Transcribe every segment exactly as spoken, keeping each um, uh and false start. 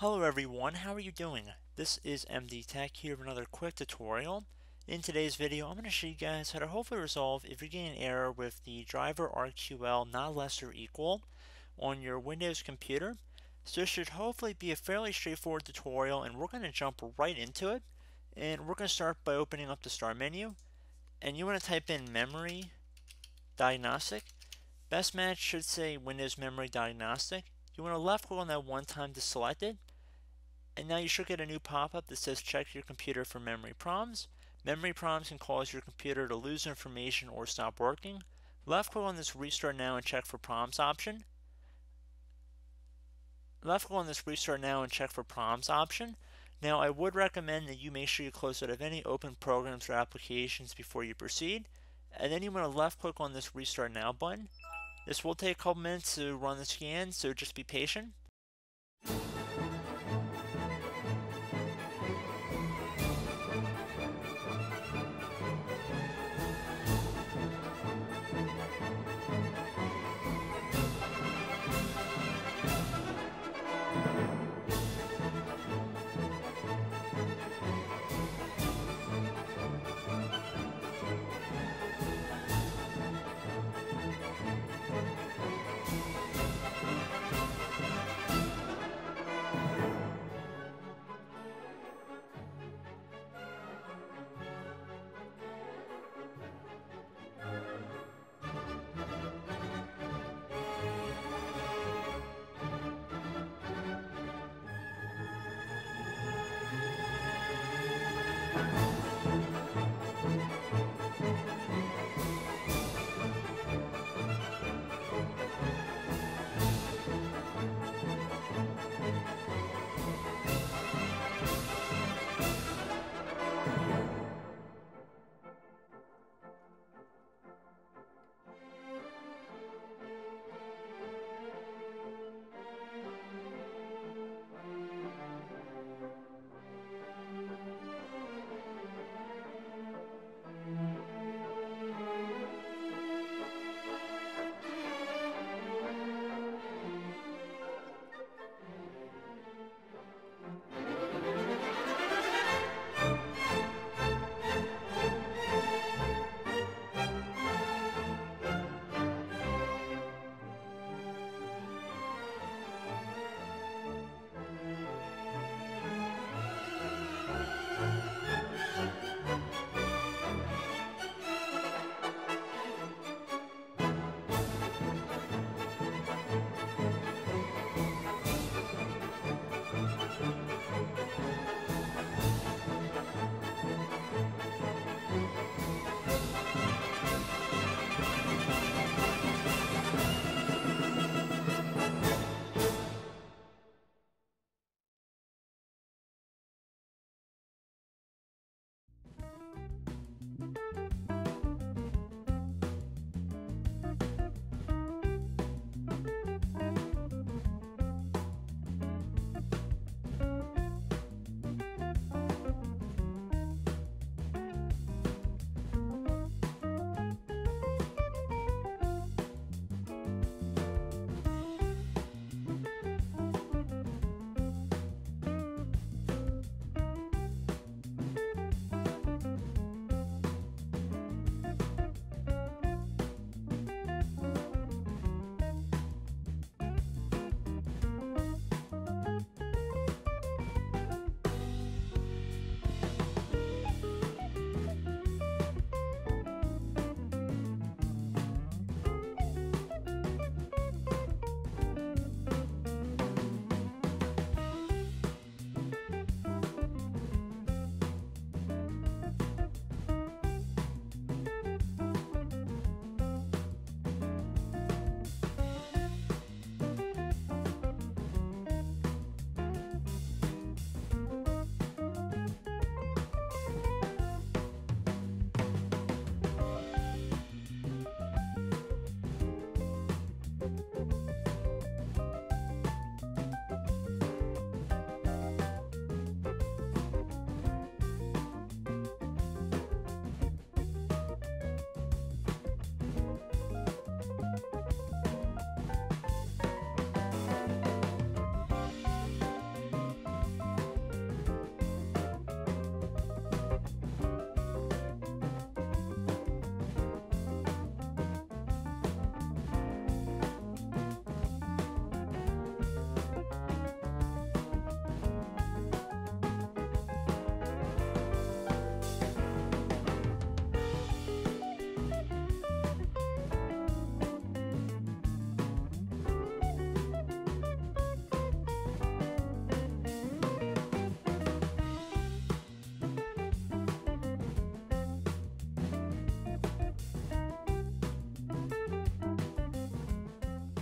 Hello everyone, how are you doing? This is M D Tech here with another quick tutorial. In today's video, I'm going to show you guys how to hopefully resolve if you're getting an error with the driver I R Q L not less or equal on your Windows computer. So this should hopefully be a fairly straightforward tutorial, and we're going to jump right into it. And we're going to start by opening up the start menu. And you want to type in memory diagnostic. Best match should say Windows Memory Diagnostic. You want to left click on that one time to select it. And now you should get a new pop-up that says check your computer for memory problems. Memory problems can cause your computer to lose information or stop working. Left click on this restart now and check for problems option. Left click on this restart now and check for problems option. Now I would recommend that you make sure you close out of any open programs or applications before you proceed. And then you want to left click on this restart now button. This will take a couple minutes to run the scan, so just be patient.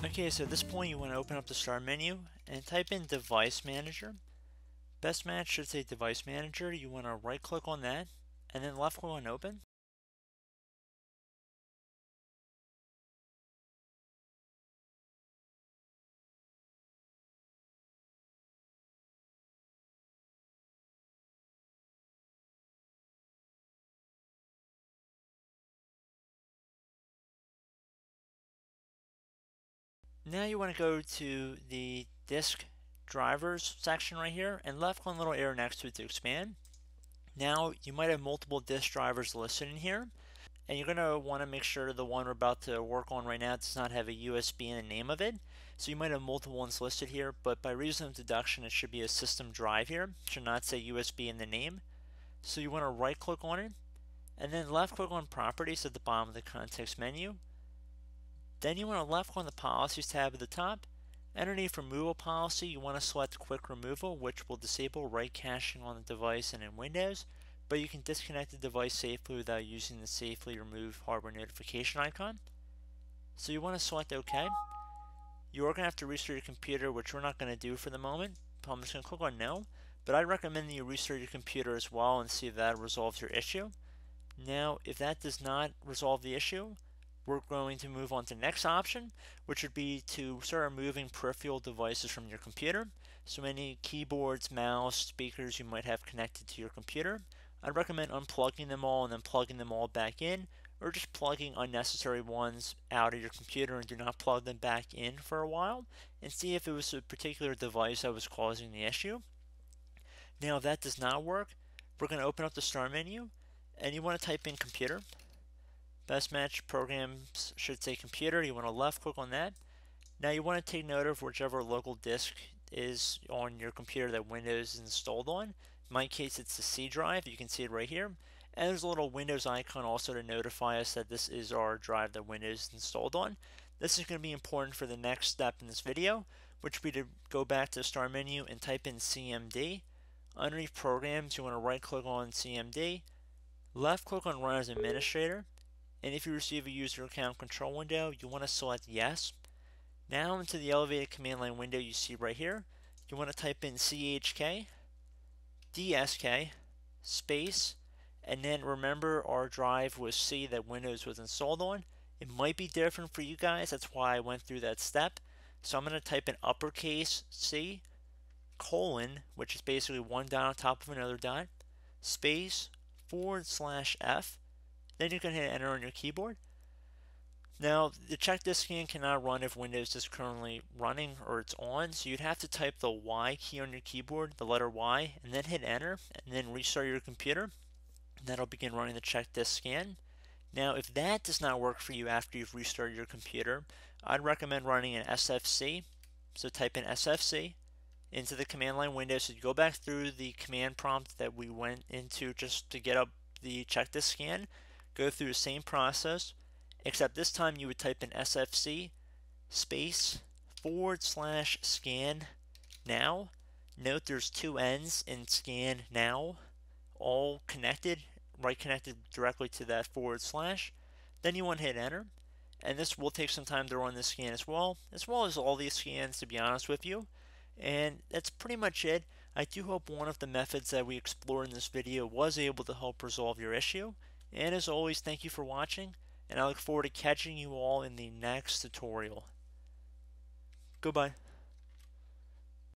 Okay, so at this point you want to open up the start menu and type in device manager. Best match should say device manager. You want to right click on that and then left click on open. Now you want to go to the disk drivers section right here and left one little arrow next to it to expand. Now you might have multiple disk drivers listed in here, and you're going to want to make sure the one we're about to work on right now does not have a U S B in the name of it. So you might have multiple ones listed here, but by reason of deduction it should be a system drive here. It should not say U S B in the name. So you want to right click on it and then left click on properties at the bottom of the context menu. Then you want to left click on the Policies tab at the top. Underneath Removal Policy, you want to select Quick Removal, which will disable write caching on the device and in Windows, but you can disconnect the device safely without using the Safely Remove Hardware Notification icon. So you want to select OK. You are going to have to restart your computer, which we're not going to do for the moment. I'm just going to click on No, but I recommend that you restart your computer as well and see if that resolves your issue. Now, if that does not resolve the issue, we're going to move on to the next option, which would be to start removing peripheral devices from your computer. So any keyboards, mouse, speakers you might have connected to your computer. I'd recommend unplugging them all and then plugging them all back in, or just plugging unnecessary ones out of your computer and do not plug them back in for a while, and see if it was a particular device that was causing the issue. Now, if that does not work, we're going to open up the start menu and you want to type in computer. Best match programs should say computer. You want to left click on that. Now you want to take note of whichever local disk is on your computer that Windows is installed on. In my case, it's the C drive. You can see it right here. And there's a little Windows icon also to notify us that this is our drive that Windows is installed on. This is going to be important for the next step in this video, which would be to go back to the start menu and type in C M D. Underneath programs, you want to right click on C M D. Left click on Run as Administrator. And if you receive a user account control window, you want to select yes. Now into the elevated command line window you see right here, you want to type in C H K D S K space, and then remember our drive was C that Windows was installed on. It might be different for you guys, that's why I went through that step. So I'm going to type in uppercase C colon, which is basically one dot on top of another dot, space forward slash F. Then you can hit enter on your keyboard. Now the check disk scan cannot run if Windows is currently running or it's on, so you'd have to type the Y key on your keyboard, the letter Y, and then hit enter and then restart your computer. That'll begin running the check disk scan. Now if that does not work for you after you've restarted your computer, I'd recommend running an S F C. So type in S F C into the command line window. So you go back through the command prompt that we went into just to get up the check disk scan. Go through the same process, except this time you would type in S F C space forward slash scan now. Note there's two N's in scan now, all connected, right connected directly to that forward slash. Then you want to hit enter, and this will take some time to run this scan as well, as well as all these scans, to be honest with you. And that's pretty much it. I do hope one of the methods that we explored in this video was able to help resolve your issue. And as always, thank you for watching, and I look forward to catching you all in the next tutorial. Goodbye.